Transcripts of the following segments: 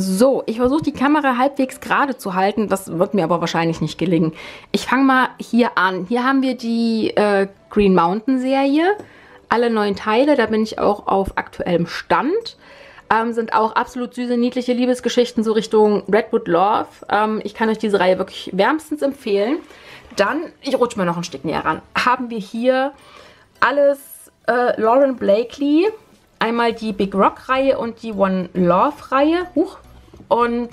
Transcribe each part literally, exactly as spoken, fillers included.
So, ich versuche die Kamera halbwegs gerade zu halten. Das wird mir aber wahrscheinlich nicht gelingen. Ich fange mal hier an. Hier haben wir die äh, Green Mountain Serie. Alle neun Teile, da bin ich auch auf aktuellem Stand. Ähm, sind auch absolut süße, niedliche Liebesgeschichten so Richtung Redwood Love. Ähm, ich kann euch diese Reihe wirklich wärmstens empfehlen. Dann, ich rutsche mal noch ein Stück näher ran, haben wir hier alles äh, Lauren Blakely. Einmal die Big Rock-Reihe und die One Love-Reihe. Huch. Und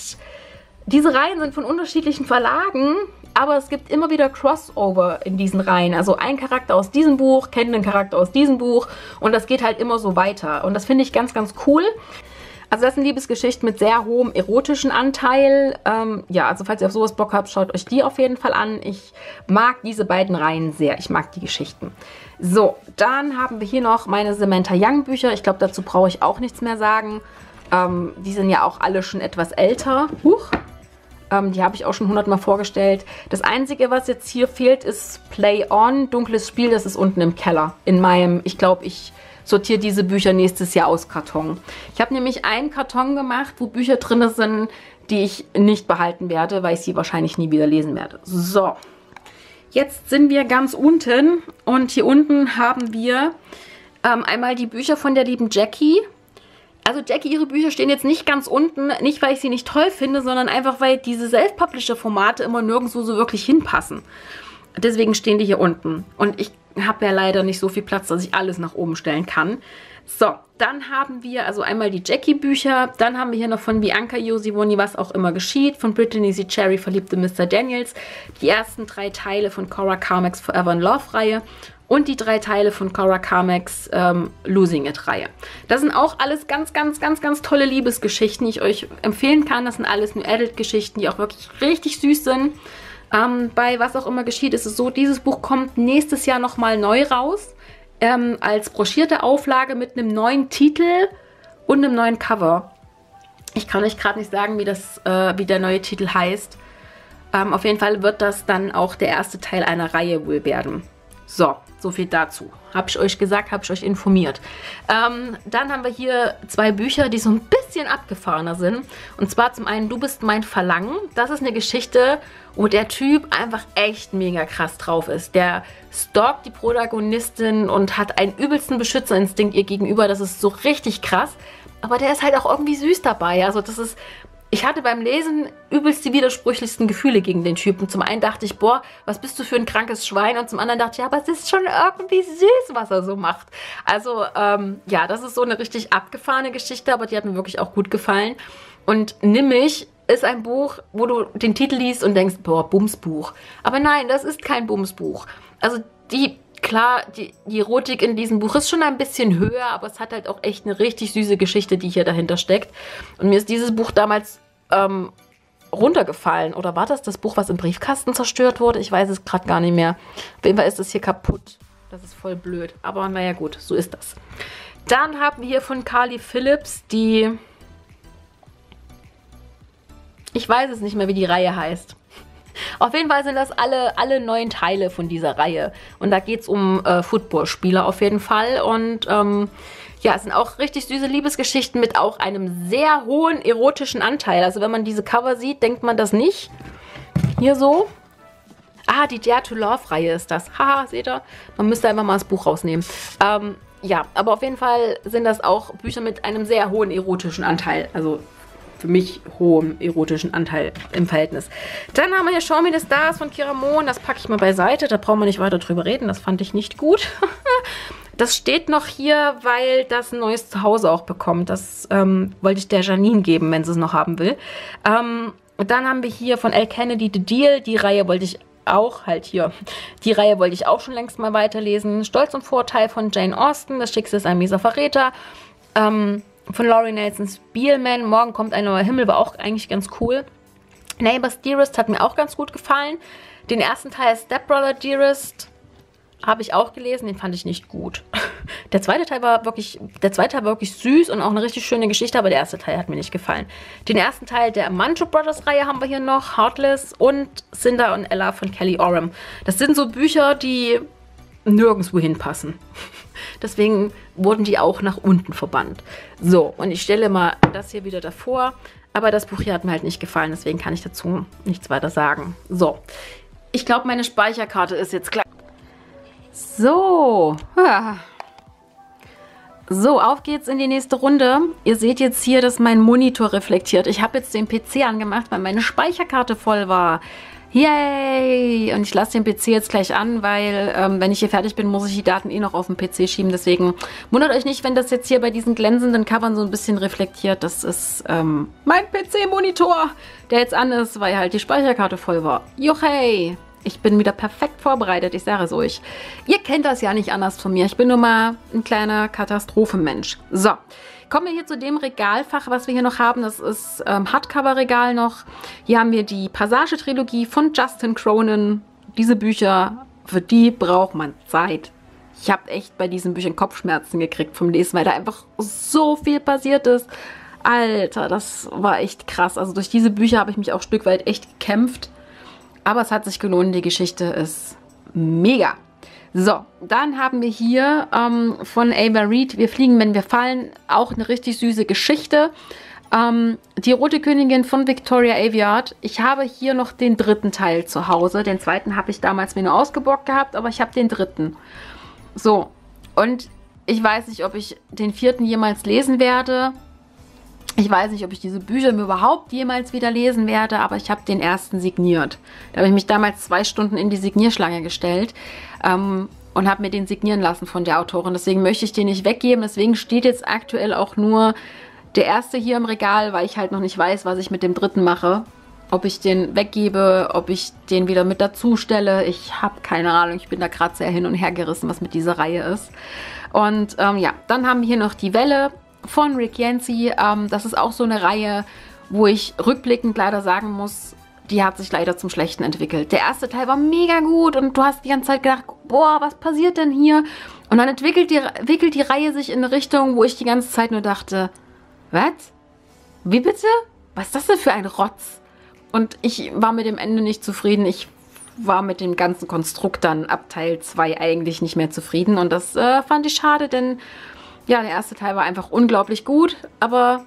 diese Reihen sind von unterschiedlichen Verlagen, aber es gibt immer wieder Crossover in diesen Reihen. Also ein Charakter aus diesem Buch kennt einen Charakter aus diesem Buch und das geht halt immer so weiter. Und das finde ich ganz, ganz cool. Also das sind Liebesgeschichten mit sehr hohem erotischen Anteil. Ähm, ja, also falls ihr auf sowas Bock habt, schaut euch die auf jeden Fall an. Ich mag diese beiden Reihen sehr. Ich mag die Geschichten. So, dann haben wir hier noch meine Samantha Young Bücher. Ich glaube, dazu brauche ich auch nichts mehr sagen. Ähm, die sind ja auch alle schon etwas älter. Huch! Ähm, die habe ich auch schon hundertmal vorgestellt. Das Einzige, was jetzt hier fehlt, ist Play On, Dunkles Spiel. Das ist unten im Keller. In meinem, ich glaube, ich sortiere diese Bücher nächstes Jahr aus Karton. Ich habe nämlich einen Karton gemacht, wo Bücher drin sind, die ich nicht behalten werde, weil ich sie wahrscheinlich nie wieder lesen werde. So, jetzt sind wir ganz unten und hier unten haben wir ähm, einmal die Bücher von der lieben Jackie. Also Jackie, ihre Bücher stehen jetzt nicht ganz unten, nicht weil ich sie nicht toll finde, sondern einfach, weil diese Self-Publisher-Formate immer nirgendwo so wirklich hinpassen. Deswegen stehen die hier unten. Und ich habe ja leider nicht so viel Platz, dass ich alles nach oben stellen kann. So, dann haben wir also einmal die Jackie-Bücher. Dann haben wir hier noch von Bianca Yosiwoni, was auch immer geschieht. Von Brittany C. Cherry, Verliebte Mister Daniels. Die ersten drei Teile von Cora Carmacks Forever in Love-Reihe. Und die drei Teile von Cora Carmacks ähm, Losing It-Reihe. Das sind auch alles ganz, ganz, ganz, ganz tolle Liebesgeschichten, die ich euch empfehlen kann. Das sind alles New Adult-Geschichten, die auch wirklich richtig süß sind. Ähm, bei was auch immer geschieht, ist es so, dieses Buch kommt nächstes Jahr nochmal neu raus, ähm, als broschierte Auflage mit einem neuen Titel und einem neuen Cover. Ich kann euch gerade nicht sagen, wie, das, äh, wie der neue Titel heißt. Ähm, auf jeden Fall wird das dann auch der erste Teil einer Reihe wohl werden. So, so viel dazu. Habe ich euch gesagt, habe ich euch informiert. Ähm, dann haben wir hier zwei Bücher, die so ein bisschen abgefahrener sind. Und zwar zum einen Du bist mein Verlangen. Das ist eine Geschichte, wo der Typ einfach echt mega krass drauf ist. Der stalkt die Protagonistin und hat einen übelsten Beschützerinstinkt ihr gegenüber. Das ist so richtig krass. Aber der ist halt auch irgendwie süß dabei. Also das ist... Ich hatte beim Lesen übelst die widersprüchlichsten Gefühle gegen den Typen. Zum einen dachte ich, boah, was bist du für ein krankes Schwein? Und zum anderen dachte ich, ja, aber es ist schon irgendwie süß, was er so macht. Also, ähm, ja, das ist so eine richtig abgefahrene Geschichte, aber die hat mir wirklich auch gut gefallen. Und nimm mich ist ein Buch, wo du den Titel liest und denkst, boah, Bumsbuch. Aber nein, das ist kein Bumsbuch. Also, die... Klar, die, die Erotik in diesem Buch ist schon ein bisschen höher, aber es hat halt auch echt eine richtig süße Geschichte, die hier dahinter steckt. Und mir ist dieses Buch damals ähm, runtergefallen. Oder war das das Buch, was im Briefkasten zerstört wurde? Ich weiß es gerade gar nicht mehr. Auf jeden Fall ist es hier kaputt. Das ist voll blöd. Aber naja gut, so ist das. Dann haben wir hier von Carly Phillips die... Ich weiß es nicht mehr, wie die Reihe heißt. Auf jeden Fall sind das alle, alle neuen Teile von dieser Reihe. Und da geht es um äh, Footballspieler auf jeden Fall. Und ähm, ja, es sind auch richtig süße Liebesgeschichten mit auch einem sehr hohen erotischen Anteil. Also wenn man diese Cover sieht, denkt man das nicht. Hier so. Ah, die Dare to Love Reihe ist das. Haha, seht ihr? Man müsste einfach mal das Buch rausnehmen. Ähm, ja, aber auf jeden Fall sind das auch Bücher mit einem sehr hohen erotischen Anteil. Also... für mich hohem erotischen Anteil im Verhältnis. Dann haben wir hier Show Me the Stars von Kira Mohn. Das packe ich mal beiseite. Da brauchen wir nicht weiter drüber reden. Das fand ich nicht gut. Das steht noch hier, weil das ein neues Zuhause auch bekommt. Das ähm, wollte ich der Janine geben, wenn sie es noch haben will. Ähm, dann haben wir hier von L. Kennedy The Deal. Die Reihe wollte ich auch halt hier. Die Reihe wollte ich auch schon längst mal weiterlesen. Stolz und Vorteil von Jane Austen. Das Schicksal ist ein mieser Verräter. Ähm... Von Laurie Nelsons Spielman. Morgen kommt ein neuer Himmel, war auch eigentlich ganz cool. Neighbors Dearest hat mir auch ganz gut gefallen. Den ersten Teil Stepbrother Dearest habe ich auch gelesen, den fand ich nicht gut. Der zweite Teil war wirklich, der zweite Teil war wirklich süß und auch eine richtig schöne Geschichte, aber der erste Teil hat mir nicht gefallen. Den ersten Teil der Manchu Brothers Reihe haben wir hier noch, Heartless und Cinder und Ella von Kelly Oram. Das sind so Bücher, die nirgendwo hinpassen. Deswegen wurden die auch nach unten verbannt. So, und ich stelle mal das hier wieder davor. Aber das Buch hier hat mir halt nicht gefallen, deswegen kann ich dazu nichts weiter sagen. So, ich glaube, meine Speicherkarte ist jetzt klar. So, so, auf geht's in die nächste Runde. Ihr seht jetzt hier, dass mein Monitor reflektiert. Ich habe jetzt den P C angemacht, weil meine Speicherkarte voll war. Yay! Und ich lasse den P C jetzt gleich an, weil ähm, wenn ich hier fertig bin, muss ich die Daten eh noch auf den P C schieben. Deswegen wundert euch nicht, wenn das jetzt hier bei diesen glänzenden Covern so ein bisschen reflektiert. Das ist ähm, mein P C-Monitor, der jetzt an ist, weil halt die Speicherkarte voll war. Juchey! Ich bin wieder perfekt vorbereitet, ich sage es euch. Ihr kennt das ja nicht anders von mir. Ich bin nur mal ein kleiner Katastrophenmensch. So, kommen wir hier zu dem Regalfach, was wir hier noch haben. Das ist ähm, Hardcover-Regal noch. Hier haben wir die Passage-Trilogie von Justin Cronin. Diese Bücher, für die braucht man Zeit. Ich habe echt bei diesen Büchern Kopfschmerzen gekriegt vom Lesen, weil da einfach so viel passiert ist. Alter, das war echt krass. Also durch diese Bücher habe ich mich auch ein Stück weit echt gekämpft. Aber es hat sich gelohnt, die Geschichte ist mega. So, dann haben wir hier ähm, von Ava Reed, Wir fliegen, wenn wir fallen, auch eine richtig süße Geschichte. Ähm, die Rote Königin von Victoria Aveyard. Ich habe hier noch den dritten Teil zu Hause. Den zweiten habe ich damals mir nur ausgebockt gehabt, aber ich habe den dritten. So, und ich weiß nicht, ob ich den vierten jemals lesen werde. Ich weiß nicht, ob ich diese Bücher mir überhaupt jemals wieder lesen werde, aber ich habe den ersten signiert. Da habe ich mich damals zwei Stunden in die Signierschlange gestellt ähm, und habe mir den signieren lassen von der Autorin. Deswegen möchte ich den nicht weggeben. Deswegen steht jetzt aktuell auch nur der erste hier im Regal, weil ich halt noch nicht weiß, was ich mit dem dritten mache. Ob ich den weggebe, ob ich den wieder mit dazu stelle. Ich habe keine Ahnung. Ich bin da gerade sehr hin und her gerissen, was mit dieser Reihe ist. Und ähm, ja, dann haben wir hier noch die Welle von Rick Yancey. Ähm, das ist auch so eine Reihe, wo ich rückblickend leider sagen muss, die hat sich leider zum Schlechten entwickelt. Der erste Teil war mega gut und du hast die ganze Zeit gedacht, boah, was passiert denn hier? Und dann entwickelt die, entwickelt die Reihe sich in eine Richtung, wo ich die ganze Zeit nur dachte, was? Wie bitte? Was ist das denn für ein Rotz? Und ich war mit dem Ende nicht zufrieden. Ich war mit dem ganzen Konstrukt dann ab Teil zwei eigentlich nicht mehr zufrieden. Und das äh, fand ich schade, denn ja, der erste Teil war einfach unglaublich gut, aber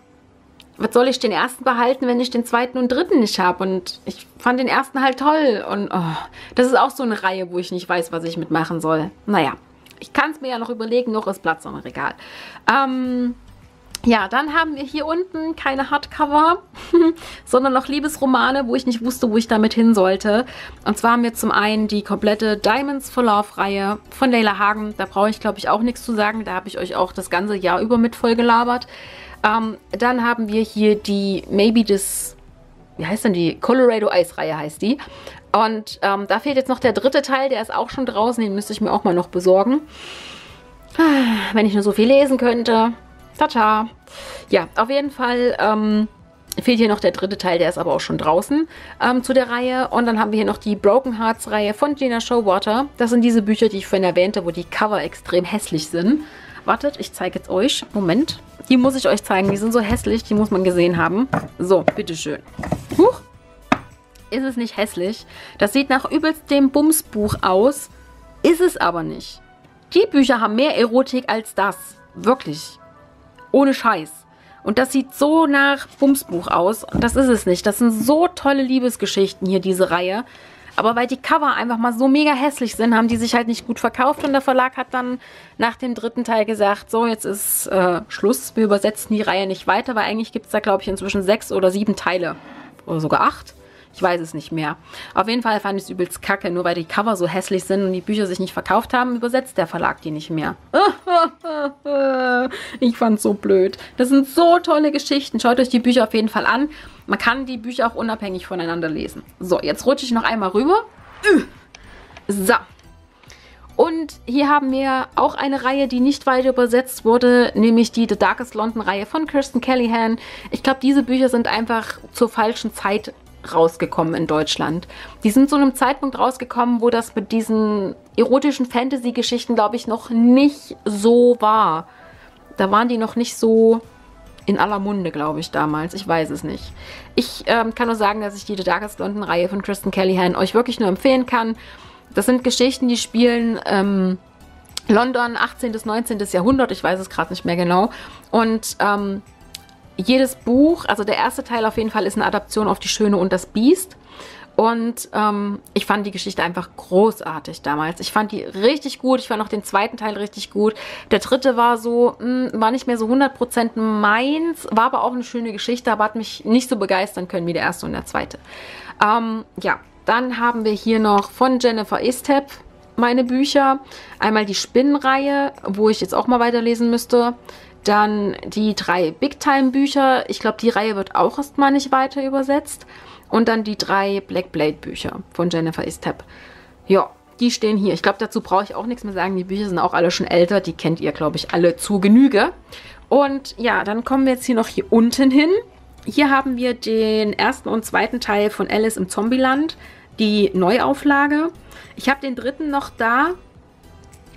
was soll ich den ersten behalten, wenn ich den zweiten und dritten nicht habe? Und ich fand den ersten halt toll und oh, das ist auch so eine Reihe, wo ich nicht weiß, was ich mitmachen soll. Naja, ich kann es mir ja noch überlegen, noch ist Platz im Regal. Ähm, ja, dann haben wir hier unten keine Hardcover, sondern noch Liebesromane, wo ich nicht wusste, wo ich damit hin sollte. Und zwar haben wir zum einen die komplette Diamonds for Love-Reihe von Leila Hagen. Da brauche ich, glaube ich, auch nichts zu sagen. Da habe ich euch auch das ganze Jahr über mit voll gelabert. Ähm, dann haben wir hier die Maybe This, wie heißt denn die? Colorado Ice-Reihe heißt die. Und ähm, da fehlt jetzt noch der dritte Teil, der ist auch schon draußen. Den müsste ich mir auch mal noch besorgen. Wenn ich nur so viel lesen könnte. Tata. Ja, auf jeden Fall ähm, fehlt hier noch der dritte Teil, der ist aber auch schon draußen ähm, zu der Reihe. Und dann haben wir hier noch die Broken Hearts Reihe von Gina Showalter. Das sind diese Bücher, die ich vorhin erwähnte, wo die Cover extrem hässlich sind. Wartet, ich zeige jetzt euch. Moment. Die muss ich euch zeigen. Die sind so hässlich, die muss man gesehen haben. So, bitteschön. Huch. Ist es nicht hässlich? Das sieht nach übelst dem Bumsbuch aus. Ist es aber nicht. Die Bücher haben mehr Erotik als das. Wirklich. Ohne Scheiß. Und das sieht so nach Bumsbuch aus. Und das ist es nicht. Das sind so tolle Liebesgeschichten hier, diese Reihe. Aber weil die Cover einfach mal so mega hässlich sind, haben die sich halt nicht gut verkauft. Und der Verlag hat dann nach dem dritten Teil gesagt, so, jetzt ist äh, Schluss. Wir übersetzen die Reihe nicht weiter, weil eigentlich gibt es da, glaube ich, inzwischen sechs oder sieben Teile. Oder sogar acht. Ich weiß es nicht mehr. Auf jeden Fall fand ich es übelst kacke. Nur weil die Cover so hässlich sind und die Bücher sich nicht verkauft haben, übersetzt der Verlag die nicht mehr. Ich fand's so blöd. Das sind so tolle Geschichten. Schaut euch die Bücher auf jeden Fall an. Man kann die Bücher auch unabhängig voneinander lesen. So, jetzt rutsche ich noch einmal rüber. So. Und hier haben wir auch eine Reihe, die nicht weiter übersetzt wurde, nämlich die The Darkest London Reihe von Kristen Callihan. Ich glaube, diese Bücher sind einfach zur falschen Zeit rausgekommen in Deutschland. Die sind zu einem Zeitpunkt rausgekommen, wo das mit diesen erotischen Fantasy-Geschichten, glaube ich, noch nicht so war. Da waren die noch nicht so in aller Munde, glaube ich, damals. Ich weiß es nicht. Ich ähm, kann nur sagen, dass ich die The Darkest London-Reihe von Kristen Callihan euch wirklich nur empfehlen kann. Das sind Geschichten, die spielen ähm, London, achtzehnten bis neunzehnten Jahrhundert, ich weiß es gerade nicht mehr genau. Und ähm, jedes Buch, also der erste Teil auf jeden Fall, ist eine Adaption auf Die Schöne und das Biest. Und ähm, ich fand die Geschichte einfach großartig damals. Ich fand die richtig gut. Ich fand auch den zweiten Teil richtig gut. Der dritte war so, mh, war nicht mehr so hundert Prozent meins, war aber auch eine schöne Geschichte, aber hat mich nicht so begeistern können wie der erste und der zweite. Ähm, ja, dann haben wir hier noch von Jennifer Estep meine Bücher. Einmal die Spinnenreihe, wo ich jetzt auch mal weiterlesen müsste. Dann die drei Big-Time-Bücher. Ich glaube, die Reihe wird auch erstmal nicht weiter übersetzt. Und dann die drei Black Blade-Bücher von Jennifer Estep. Ja, die stehen hier. Ich glaube, dazu brauche ich auch nichts mehr sagen. Die Bücher sind auch alle schon älter. Die kennt ihr, glaube ich, alle zu Genüge. Und ja, dann kommen wir jetzt hier noch hier unten hin. Hier haben wir den ersten und zweiten Teil von Alice im Zombieland. Die Neuauflage. Ich habe den dritten noch da.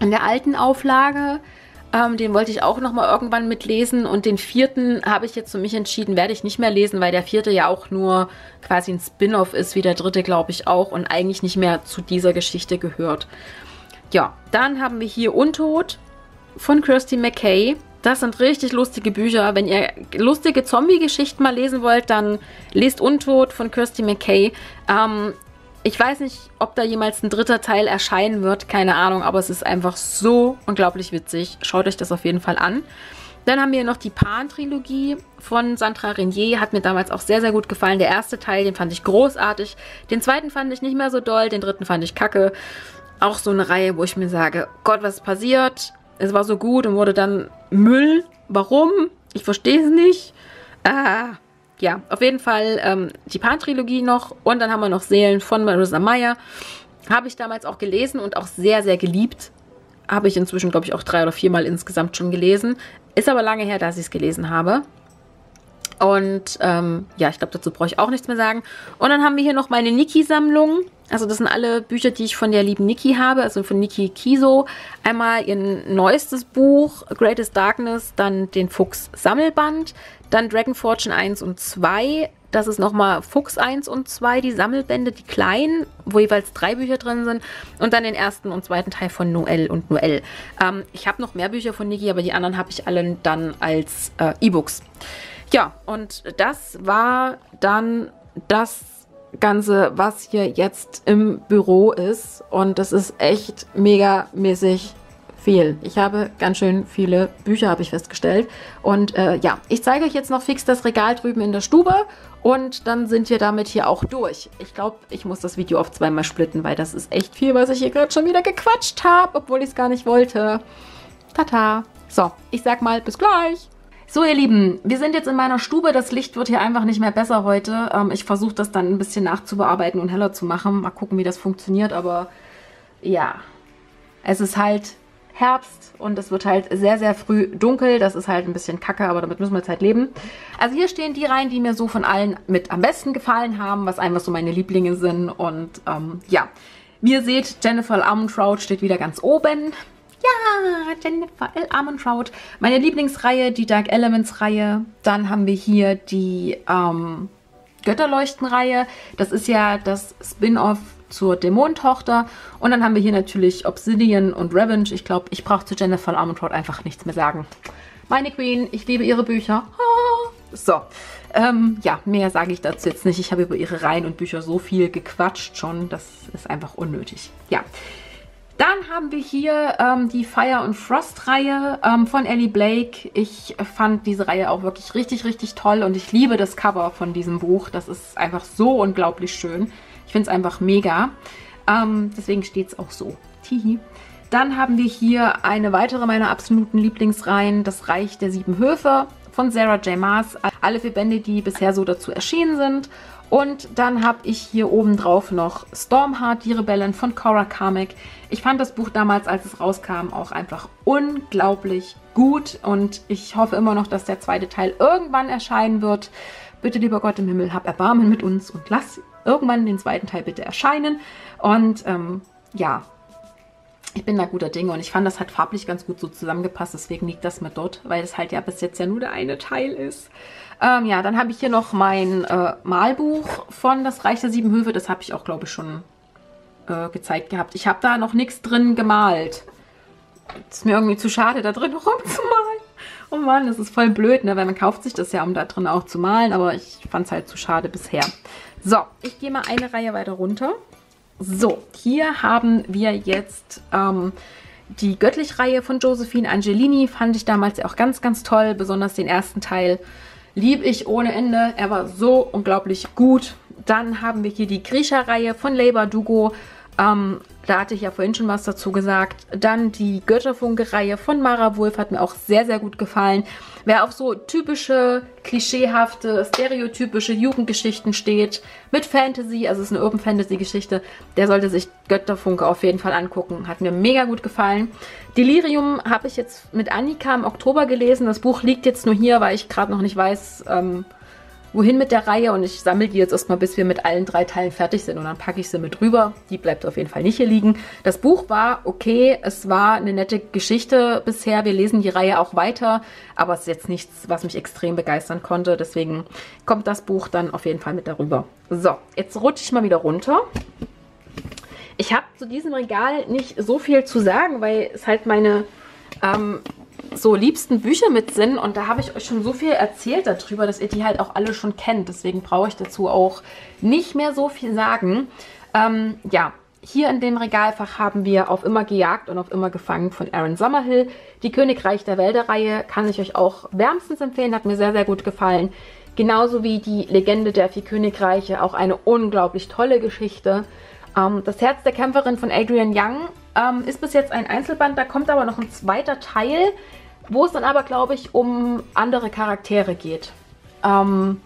In der alten Auflage. Ähm, den wollte ich auch nochmal irgendwann mitlesen. Und den vierten habe ich jetzt für mich entschieden, werde ich nicht mehr lesen, weil der vierte ja auch nur quasi ein Spin-off ist, wie der dritte, glaube ich, auch. Und eigentlich nicht mehr zu dieser Geschichte gehört. Ja, dann haben wir hier Untot von Kirsty McKay. Das sind richtig lustige Bücher. Wenn ihr lustige Zombie-Geschichten mal lesen wollt, dann lest Untot von Kirsty McKay. Ähm, Ich weiß nicht, ob da jemals ein dritter Teil erscheinen wird, keine Ahnung, aber es ist einfach so unglaublich witzig. Schaut euch das auf jeden Fall an. Dann haben wir noch die Pan-Trilogie von Sandra Renier, hat mir damals auch sehr, sehr gut gefallen. Der erste Teil, den fand ich großartig, den zweiten fand ich nicht mehr so doll, den dritten fand ich kacke. Auch so eine Reihe, wo ich mir sage, Gott, was ist passiert? Es war so gut und wurde dann Müll. Warum? Ich verstehe es nicht. Ah... Ja, auf jeden Fall ähm, die Pan-Trilogie noch und dann haben wir noch Seelen von Marissa Meyer. Habe ich damals auch gelesen und auch sehr, sehr geliebt. Habe ich inzwischen, glaube ich, auch drei oder viermal insgesamt schon gelesen. Ist aber lange her, dass ich es gelesen habe. Und ähm, ja, ich glaube, dazu brauche ich auch nichts mehr sagen. Und dann haben wir hier noch meine Nikki-Sammlung. Also das sind alle Bücher, die ich von der lieben Nikki habe, also von Nikki Kiso. Einmal ihr neuestes Buch, Greatest Darkness, dann den Fuchs-Sammelband. Dann Dragon Fortune eins und zwei, das ist nochmal Fuchs eins und zwei, die Sammelbände, die kleinen, wo jeweils drei Bücher drin sind. Und dann den ersten und zweiten Teil von Noelle und Noelle. Ähm, ich habe noch mehr Bücher von Nikki, aber die anderen habe ich alle dann als äh, E-Books. Ja, und das war dann das Ganze, was hier jetzt im Büro ist. Und das ist echt megamäßig viel. Ich habe ganz schön viele Bücher, habe ich festgestellt. Und äh, ja, ich zeige euch jetzt noch fix das Regal drüben in der Stube und dann sind wir damit hier auch durch. Ich glaube, ich muss das Video auf zweimal splitten, weil das ist echt viel, was ich hier gerade schon wieder gequatscht habe, obwohl ich es gar nicht wollte. Tata. So, ich sag mal, bis gleich. So, ihr Lieben, wir sind jetzt in meiner Stube. Das Licht wird hier einfach nicht mehr besser heute. Ähm, ich versuche das dann ein bisschen nachzubearbeiten und heller zu machen. Mal gucken, wie das funktioniert, aber ja, es ist halt Herbst und es wird halt sehr, sehr früh dunkel. Das ist halt ein bisschen kacke, aber damit müssen wir jetzt halt leben. Also hier stehen die Reihen, die mir so von allen mit am besten gefallen haben, was einfach so meine Lieblinge sind. Und ähm, ja, wie ihr seht, Jennifer L. Armentrout steht wieder ganz oben. Ja, Jennifer L. Armentrout. Meine Lieblingsreihe, die Dark Elements Reihe. Dann haben wir hier die ähm, Götterleuchten-Reihe. Das ist ja das Spin-off zur Dämonentochter. Und dann haben wir hier natürlich Obsidian und Revenge. Ich glaube, ich brauche zu Jennifer L. Armentrout einfach nichts mehr sagen. Meine Queen, ich liebe ihre Bücher. Ah. So, ähm, ja, mehr sage ich dazu jetzt nicht. Ich habe über ihre Reihen und Bücher so viel gequatscht schon. Das ist einfach unnötig. Ja, dann haben wir hier ähm, die Fire and Frost Reihe ähm, von Ellie Blake. Ich fand diese Reihe auch wirklich richtig, richtig toll. Und ich liebe das Cover von diesem Buch. Das ist einfach so unglaublich schön. Ich finde es einfach mega. Ähm, deswegen steht es auch so. Tihi. Dann haben wir hier eine weitere meiner absoluten Lieblingsreihen, das Reich der Sieben Höfe von Sarah J. Maas. Alle vier Bände, die bisher so dazu erschienen sind. Und dann habe ich hier oben drauf noch Stormheart, die Rebellen von Cora Carmack. Ich fand das Buch damals, als es rauskam, auch einfach unglaublich gut. Und ich hoffe immer noch, dass der zweite Teil irgendwann erscheinen wird. Bitte, lieber Gott im Himmel, hab Erbarmen mit uns und lass irgendwann den zweiten Teil bitte erscheinen. Und ähm, ja, ich bin da guter Dinge und ich fand, das hat farblich ganz gut so zusammengepasst. Deswegen liegt das mir dort, weil es halt ja bis jetzt ja nur der eine Teil ist. Ähm, ja, dann habe ich hier noch mein äh, Malbuch von Das Reich der Sieben Höfe. Das habe ich auch, glaube ich, schon äh, gezeigt gehabt. Ich habe da noch nichts drin gemalt. ist mir irgendwie zu schade, da drin rumzumalen. Oh Mann, das ist voll blöd, ne? Weil man kauft sich das ja, um da drin auch zu malen. Aber ich fand es halt zu schade bisher. So, ich gehe mal eine Reihe weiter runter. So, hier haben wir jetzt ähm, die Göttlich-Reihe von Josephine Angelini. Fand ich damals ja auch ganz, ganz toll. Besonders den ersten Teil liebe ich ohne Ende. Er war so unglaublich gut. Dann haben wir hier die Grisha-Reihe von Leiba Dugo. Ähm, da hatte ich ja vorhin schon was dazu gesagt. Dann die Götterfunke-Reihe von Mara Wolf hat mir auch sehr, sehr gut gefallen. Wer auf so typische, klischeehafte, stereotypische Jugendgeschichten steht, mit Fantasy, also es ist eine Urban Fantasy-Geschichte, der sollte sich Götterfunke auf jeden Fall angucken. Hat mir mega gut gefallen. Delirium habe ich jetzt mit Annika im Oktober gelesen. Das Buch liegt jetzt nur hier, weil ich gerade noch nicht weiß, ähm, wohin mit der Reihe, und ich sammle die jetzt erstmal, bis wir mit allen drei Teilen fertig sind, und dann packe ich sie mit rüber. Die bleibt auf jeden Fall nicht hier liegen. Das Buch war okay, es war eine nette Geschichte bisher, wir lesen die Reihe auch weiter, aber es ist jetzt nichts, was mich extrem begeistern konnte, deswegen kommt das Buch dann auf jeden Fall mit darüber. So, jetzt rutsche ich mal wieder runter. Ich habe zu diesem Regal nicht so viel zu sagen, weil es halt meine ähm, so liebsten Bücher mit sind, und da habe ich euch schon so viel erzählt darüber, dass ihr die halt auch alle schon kennt. Deswegen brauche ich dazu auch nicht mehr so viel sagen. Ähm, ja, hier in dem Regalfach haben wir Auf immer gejagt und Auf immer gefangen von Aaron Summerhill. Die Königreich der Wälder-Reihe kann ich euch auch wärmstens empfehlen, hat mir sehr, sehr gut gefallen. Genauso wie die Legende der vier Königreiche, auch eine unglaublich tolle Geschichte. Ähm, das Herz der Kämpferin von Adrian Young ähm, ist bis jetzt ein Einzelband, da kommt aber noch ein zweiter Teil, wo es dann aber, glaube ich, um andere Charaktere geht. Ähm,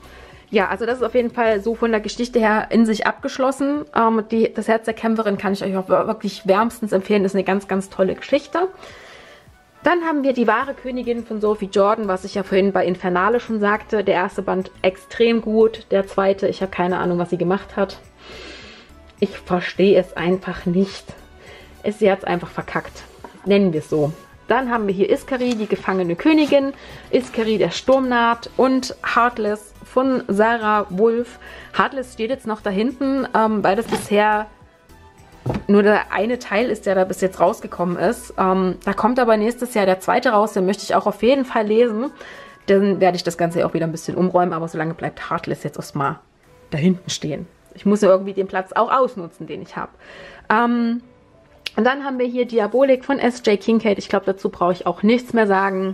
ja, also das ist auf jeden Fall so von der Geschichte her in sich abgeschlossen. Ähm, die, das Herz der Kämpferin kann ich euch auch wirklich wärmstens empfehlen. Das ist eine ganz, ganz tolle Geschichte. Dann haben wir Die wahre Königin von Sophie Jordan, was ich ja vorhin bei Infernale schon sagte. Der erste Band extrem gut, der zweite, ich habe keine Ahnung, was sie gemacht hat. Ich verstehe es einfach nicht. Es, sie hat es einfach verkackt, nennen wir es so. Dann haben wir hier Iskari, die gefangene Königin, Iskari, der Sturm naht, und Heartless von Sarah Wolf. Heartless steht jetzt noch da hinten, ähm, weil das bisher nur der eine Teil ist, der da bis jetzt rausgekommen ist. Ähm, da kommt aber nächstes Jahr der zweite raus, den möchte ich auch auf jeden Fall lesen. Dann werde ich das Ganze auch wieder ein bisschen umräumen, aber solange bleibt Heartless jetzt erstmal da hinten stehen. Ich muss ja irgendwie den Platz auch ausnutzen, den ich habe. Ähm... Und dann haben wir hier Diabolik von S J Kincaid. Ich glaube, dazu brauche ich auch nichts mehr sagen.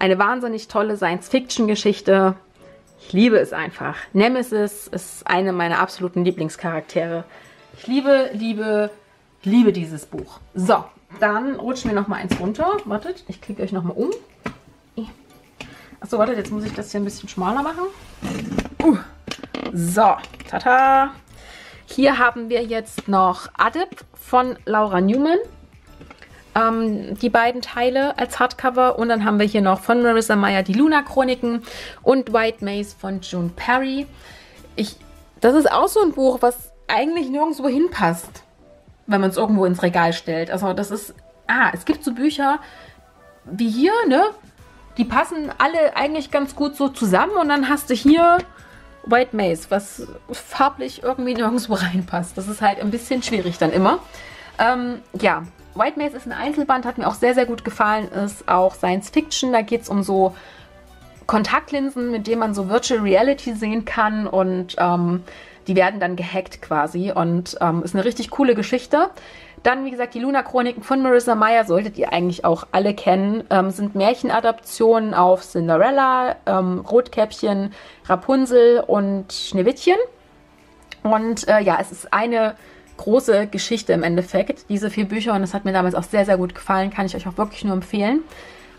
Eine wahnsinnig tolle Science-Fiction-Geschichte. Ich liebe es einfach. Nemesis ist eine meiner absoluten Lieblingscharaktere. Ich liebe, liebe, liebe dieses Buch. So, dann rutschen wir nochmal eins runter. Wartet, ich klicke euch nochmal um. Achso, wartet, jetzt muss ich das hier ein bisschen schmaler machen. Uh, so, tada! Hier haben wir jetzt noch Adib von Laura Newman, ähm, die beiden Teile als Hardcover. Und dann haben wir hier noch von Marissa Meyer die Luna-Chroniken und White Maze von June Perry. Ich, das ist auch so ein Buch, was eigentlich nirgendwo hinpasst, wenn man es irgendwo ins Regal stellt. Also das ist, ah, es gibt so Bücher wie hier, ne? Die passen alle eigentlich ganz gut so zusammen, und dann hast du hier White Maze, was farblich irgendwie nirgendwo reinpasst. Das ist halt ein bisschen schwierig dann immer. Ähm, ja, White Maze ist ein Einzelband, hat mir auch sehr, sehr gut gefallen. Ist auch Science Fiction, da geht es um so Kontaktlinsen, mit denen man so Virtual Reality sehen kann, und ähm, die werden dann gehackt quasi, und ähm, ist eine richtig coole Geschichte. Dann, wie gesagt, die Luna-Chroniken von Marissa Meyer solltet ihr eigentlich auch alle kennen. Ähm, sind Märchenadaptionen auf Cinderella, ähm, Rotkäppchen, Rapunzel und Schneewittchen. Und äh, ja, es ist eine große Geschichte im Endeffekt, diese vier Bücher. Und das hat mir damals auch sehr, sehr gut gefallen. Kann ich euch auch wirklich nur empfehlen.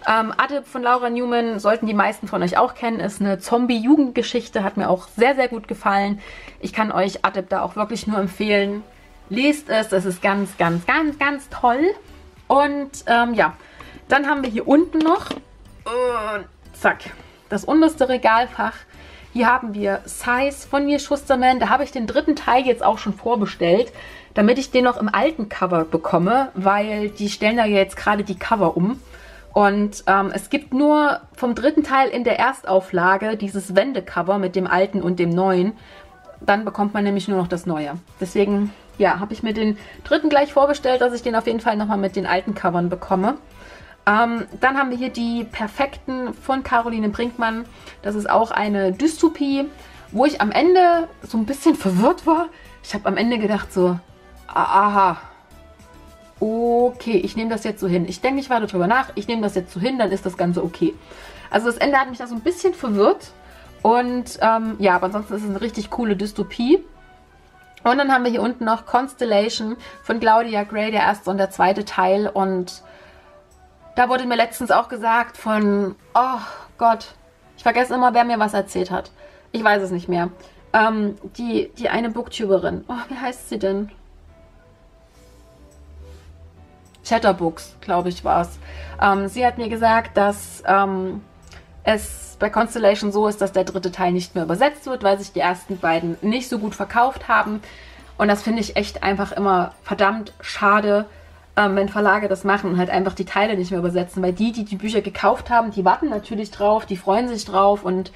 Ähm, Adib von Laura Newman sollten die meisten von euch auch kennen. Ist eine Zombie-Jugendgeschichte, hat mir auch sehr, sehr gut gefallen. Ich kann euch Adib da auch wirklich nur empfehlen. Lest es, es ist ganz, ganz, ganz, ganz toll. Und ähm, ja, dann haben wir hier unten noch, äh, zack, das unterste Regalfach. Hier haben wir Size von Neil Schusterman. Da habe ich den dritten Teil jetzt auch schon vorbestellt, damit ich den noch im alten Cover bekomme, weil die stellen da ja jetzt gerade die Cover um. Und ähm, es gibt nur vom dritten Teil in der Erstauflage dieses Wendecover mit dem alten und dem neuen. Dann bekommt man nämlich nur noch das neue. Deswegen ja, habe ich mir den dritten gleich vorbestellt, dass ich den auf jeden Fall nochmal mit den alten Covern bekomme. Ähm, dann haben wir hier die Perfekten von Caroline Brinkmann. Das ist auch eine Dystopie, wo ich am Ende so ein bisschen verwirrt war. Ich habe am Ende gedacht so, aha, okay, ich nehme das jetzt so hin. Ich denke nicht weiter drüber nach, ich nehme das jetzt so hin, dann ist das Ganze okay. Also das Ende hat mich da so ein bisschen verwirrt. Und ähm, ja, aber ansonsten ist es eine richtig coole Dystopie. Und dann haben wir hier unten noch Constellation von Claudia Gray, der erste und der zweite Teil. Und da wurde mir letztens auch gesagt von, oh Gott, ich vergesse immer, wer mir was erzählt hat. Ich weiß es nicht mehr. Ähm, die, die eine Booktuberin. Oh, wie heißt sie denn? Chatterbooks, glaube ich, war es. Ähm, sie hat mir gesagt, dass ähm, es bei Constellation so ist, dass der dritte Teil nicht mehr übersetzt wird, weil sich die ersten beiden nicht so gut verkauft haben. Und das finde ich echt einfach immer verdammt schade, ähm, wenn Verlage das machen und halt einfach die Teile nicht mehr übersetzen. Weil die, die die Bücher gekauft haben, die warten natürlich drauf, die freuen sich drauf. Und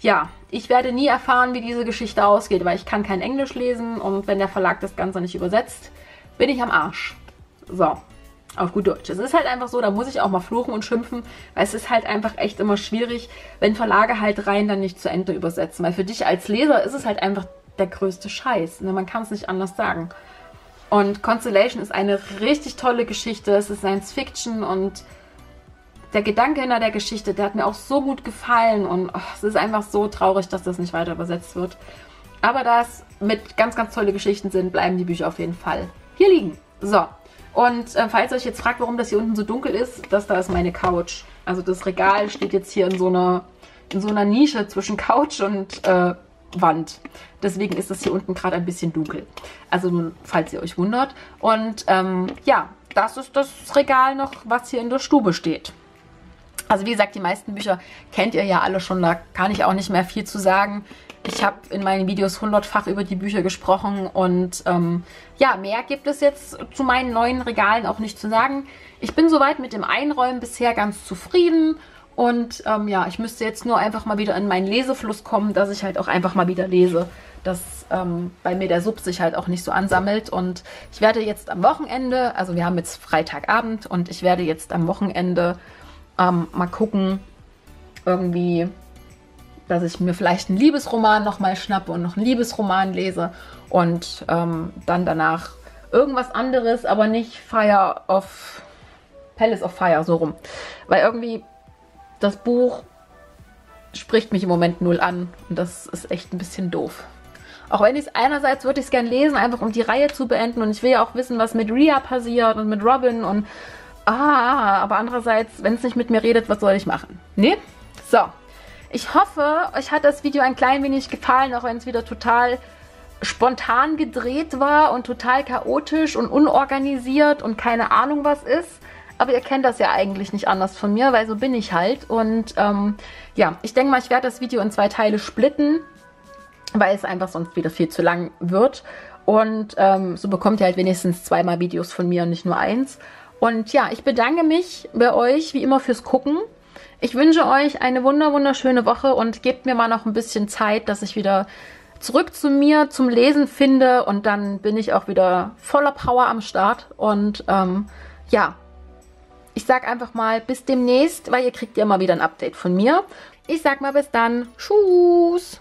ja, ich werde nie erfahren, wie diese Geschichte ausgeht, weil ich kann kein Englisch lesen. Und wenn der Verlag das Ganze nicht übersetzt, bin ich am Arsch. So. Auf gut Deutsch. Es ist halt einfach so, da muss ich auch mal fluchen und schimpfen, weil es ist halt einfach echt immer schwierig, wenn Verlage halt rein dann nicht zu Ende übersetzen. Weil für dich als Leser ist es halt einfach der größte Scheiß. Ne? Man kann es nicht anders sagen. Und Constellation ist eine richtig tolle Geschichte. Es ist Science Fiction und der Gedanke hinter der Geschichte, der hat mir auch so gut gefallen. Und oh, es ist einfach so traurig, dass das nicht weiter übersetzt wird. Aber da es mit ganz, ganz tolle Geschichten sind, bleiben die Bücher auf jeden Fall hier liegen. So. Und äh, falls ihr euch jetzt fragt, warum das hier unten so dunkel ist, das da ist meine Couch. Also das Regal steht jetzt hier in so einer, in so einer Nische zwischen Couch und äh, Wand. Deswegen ist das hier unten gerade ein bisschen dunkel. Also nun, falls ihr euch wundert. Und ähm, ja, das ist das Regal noch, was hier in der Stube steht. Also wie gesagt, die meisten Bücher kennt ihr ja alle schon, da kann ich auch nicht mehr viel zu sagen. Ich habe in meinen Videos hundertfach über die Bücher gesprochen und ähm, ja, mehr gibt es jetzt zu meinen neuen Regalen auch nicht zu sagen. Ich bin soweit mit dem Einräumen bisher ganz zufrieden und ähm, ja, ich müsste jetzt nur einfach mal wieder in meinen Lesefluss kommen, dass ich halt auch einfach mal wieder lese, dass ähm, bei mir der Sub sich halt auch nicht so ansammelt. Und ich werde jetzt am Wochenende, also wir haben jetzt Freitagabend und ich werde jetzt am Wochenende ähm, mal gucken, irgendwie, dass ich mir vielleicht einen Liebesroman nochmal schnappe und noch einen Liebesroman lese und ähm, dann danach irgendwas anderes, aber nicht Fire of... Palace of Fire, so rum. Weil irgendwie das Buch spricht mich im Moment null an und das ist echt ein bisschen doof. Auch wenn ich es einerseits würde ich es gerne lesen, einfach um die Reihe zu beenden und ich will ja auch wissen, was mit Rhea passiert und mit Robin und... Ah, aber andererseits, wenn es nicht mit mir redet, was soll ich machen? Ne? So. Ich hoffe, euch hat das Video ein klein wenig gefallen, auch wenn es wieder total spontan gedreht war und total chaotisch und unorganisiert und keine Ahnung was ist. Aber ihr kennt das ja eigentlich nicht anders von mir, weil so bin ich halt. Und ähm, ja, ich denke mal, ich werde das Video in zwei Teile splitten, weil es einfach sonst wieder viel zu lang wird. Und ähm, so bekommt ihr halt wenigstens zweimal Videos von mir und nicht nur eins. Und ja, ich bedanke mich bei euch, wie immer, fürs Gucken. Ich wünsche euch eine wunder wunderschöne Woche und gebt mir mal noch ein bisschen Zeit, dass ich wieder zurück zu mir zum Lesen finde und dann bin ich auch wieder voller Power am Start. Und ähm, ja, ich sag einfach mal bis demnächst, weil ihr kriegt ja immer wieder ein Update von mir. Ich sag mal bis dann. Tschüss!